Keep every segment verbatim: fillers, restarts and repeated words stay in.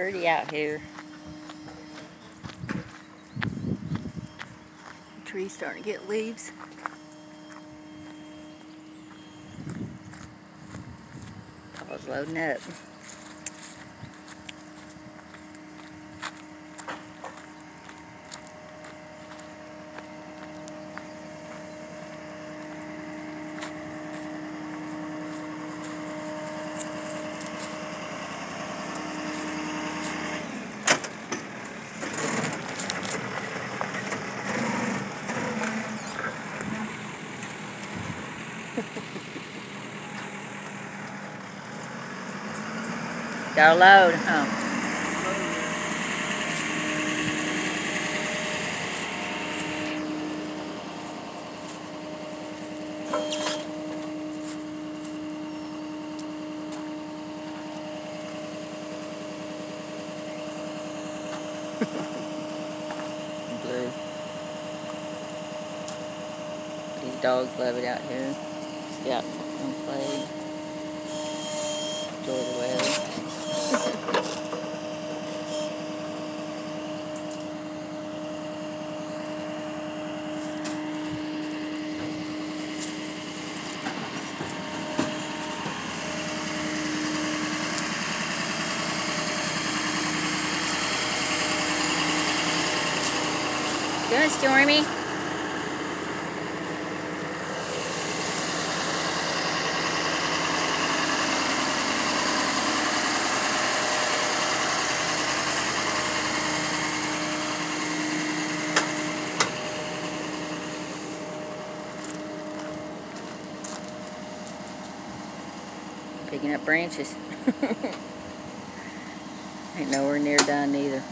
pretty out here. The tree's starting to get leaves. I was loading up. Got a load, huh? Blue. These dogs love it out here. Scout and play. Enjoy the weather. Good, Stormy. Picking up branches. Ain't nowhere near done either.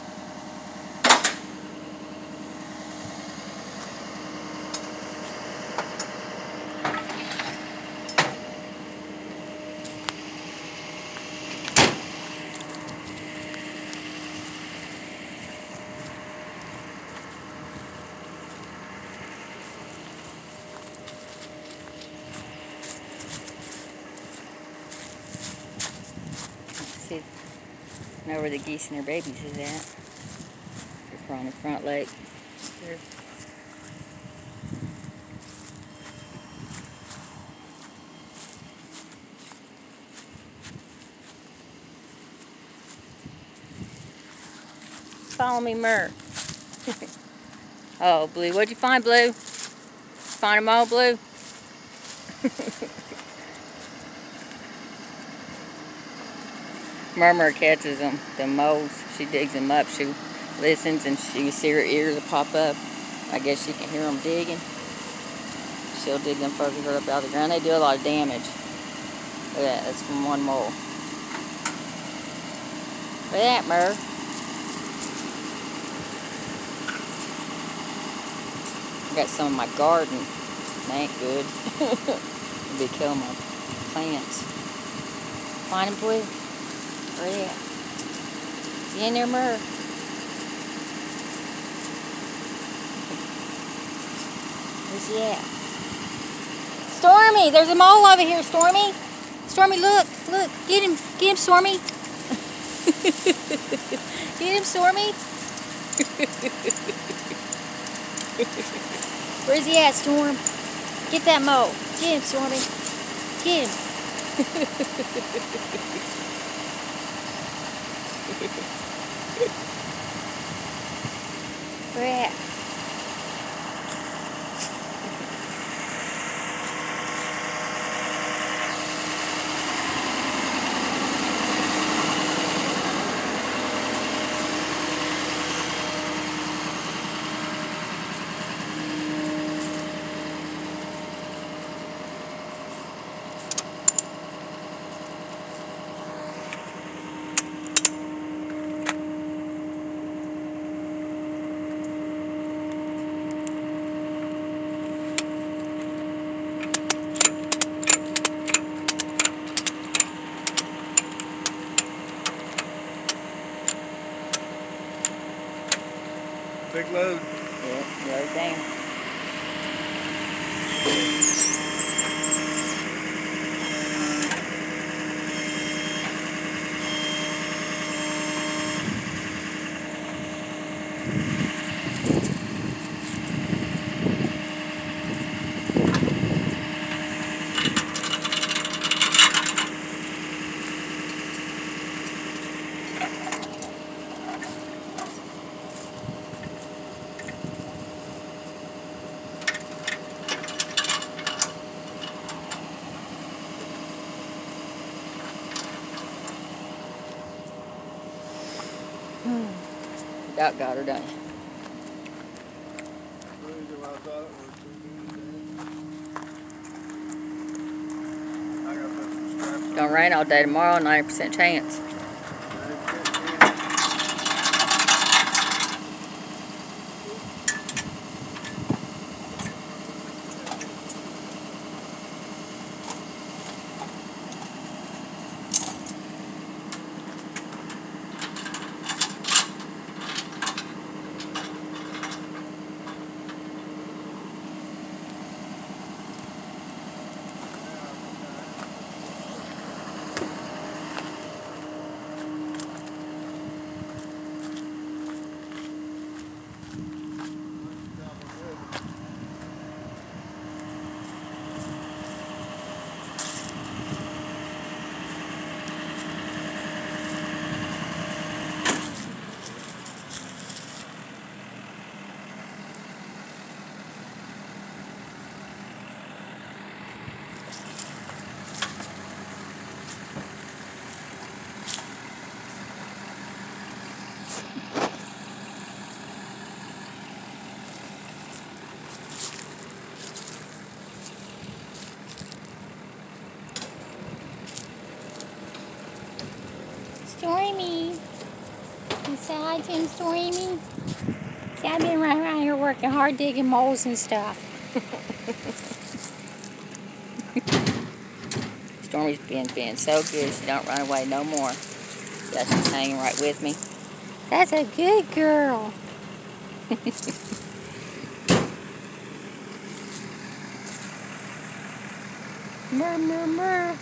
See, I know where the geese and their babies is at. They're on the front lake. They're Follow me, Murr. Oh, Blue. What'd you find, Blue? Find them all, Blue? Murmur catches them, the moles. She digs them up. She listens, and she you see her ears pop up. I guess she can hear them digging. She'll dig them further up out of the ground. They do a lot of damage. Look at that. That's from one mole. Look at that, Murr. I got some in my garden. That ain't good. It'll be killing my plants. Find them, please. Where they at? Is he in there, Murr? Where's he at? Stormy! There's a mole over here, Stormy! Stormy, look! Look! Get him! Get him, Stormy! Get him, Stormy! Where's he at, Storm? Get that mole! Get him, Stormy! Get him! Where at? Big load. Yeah, load down. That got her done. Gonna rain all day tomorrow, ninety percent chance. Stormy. You say hi to him, Stormy? See, I've been right around here working hard, digging moles and stuff. Stormy's been, been so good, she don't run away no more. Yeah, she's hanging right with me. That's a good girl. Murr, murr, murr.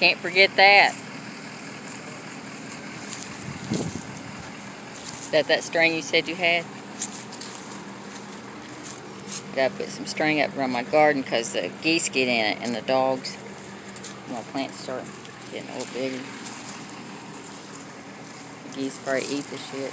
Can't forget that. Is that that string you said you had? Gotta put some string up around my garden because the geese get in it and the dogs. My plants start getting a little bigger. The geese probably eat the shit.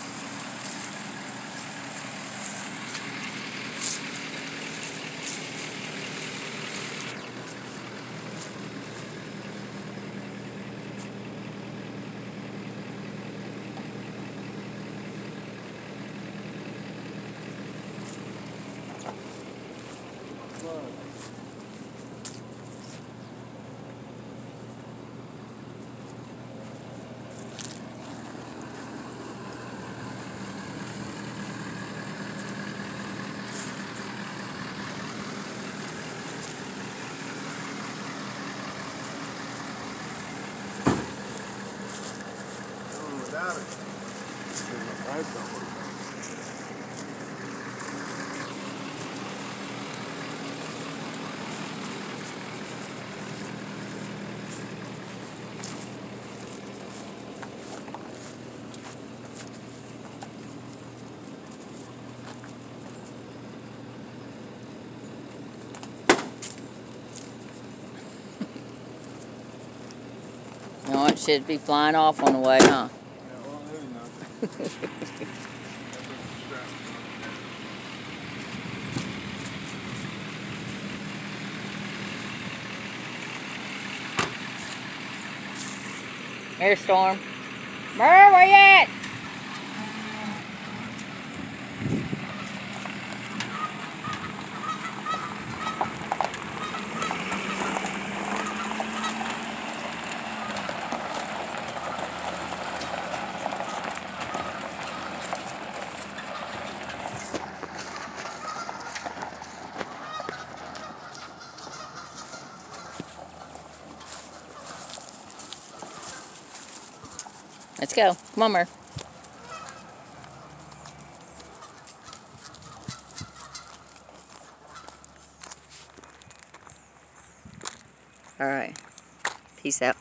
No, it should be flying off on the way, huh? There's Storm. Murr, where you at? Let's go. Come on, Murr. All right. Peace out.